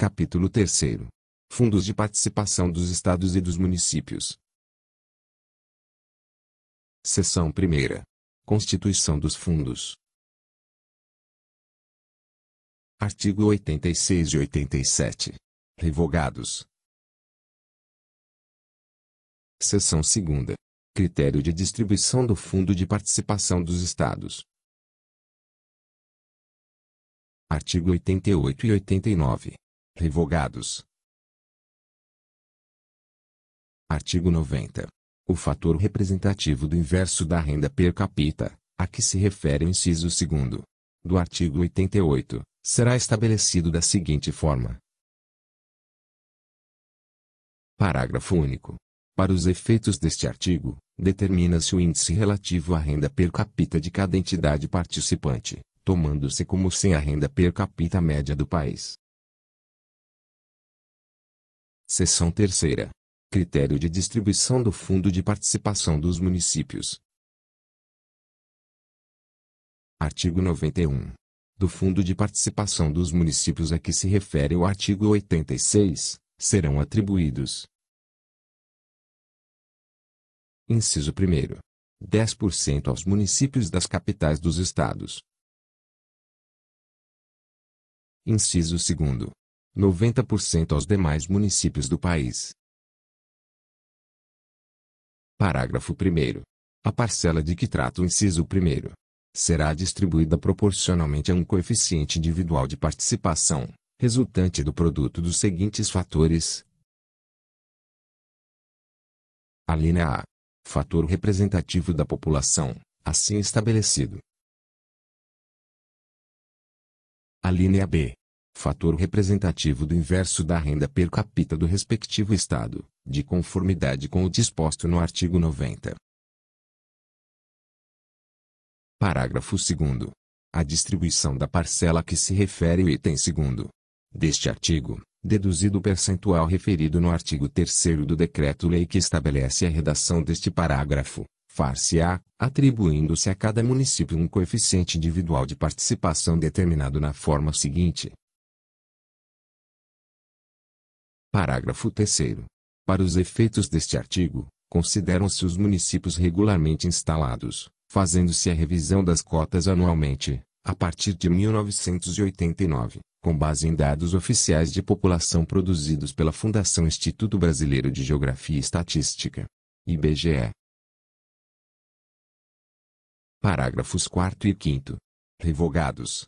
Capítulo 3º. Fundos de participação dos estados e dos municípios. Seção 1ª. Constituição dos fundos. Artigo 86 e 87. Revogados. Seção 2ª. Critério de distribuição do Fundo de Participação dos Estados. Artigo 88 e 89. Revogados. Artigo 90. O fator representativo do inverso da renda per capita, a que se refere o inciso 2º do artigo 88, será estabelecido da seguinte forma. Parágrafo único. Para os efeitos deste artigo, determina-se o índice relativo à renda per capita de cada entidade participante, tomando-se como sem a renda per capita média do país. Seção 3ª. Critério de distribuição do Fundo de Participação dos Municípios. Artigo 91. Do Fundo de Participação dos Municípios a que se refere o artigo 86, serão atribuídos. Inciso 1º. 10% aos municípios das capitais dos estados. Inciso 2º. 90% aos demais municípios do país. Parágrafo 1º. A parcela de que trata o inciso 1º será distribuída proporcionalmente a um coeficiente individual de participação, resultante do produto dos seguintes fatores. Alínea A. Fator representativo da população, assim estabelecido. Alínea B. Fator representativo do inverso da renda per capita do respectivo estado, de conformidade com o disposto no artigo 90. Parágrafo 2º. A distribuição da parcela a que se refere o item 2º deste artigo, deduzido o percentual referido no artigo 3º do decreto-lei que estabelece a redação deste parágrafo, far-se-á, atribuindo-se a cada município um coeficiente individual de participação determinado na forma seguinte. Parágrafo 3º. Para os efeitos deste artigo, consideram-se os municípios regularmente instalados, fazendo-se a revisão das cotas anualmente, a partir de 1989. Com base em dados oficiais de população produzidos pela Fundação Instituto Brasileiro de Geografia e Estatística, IBGE. Parágrafos 4º e 5º. Revogados.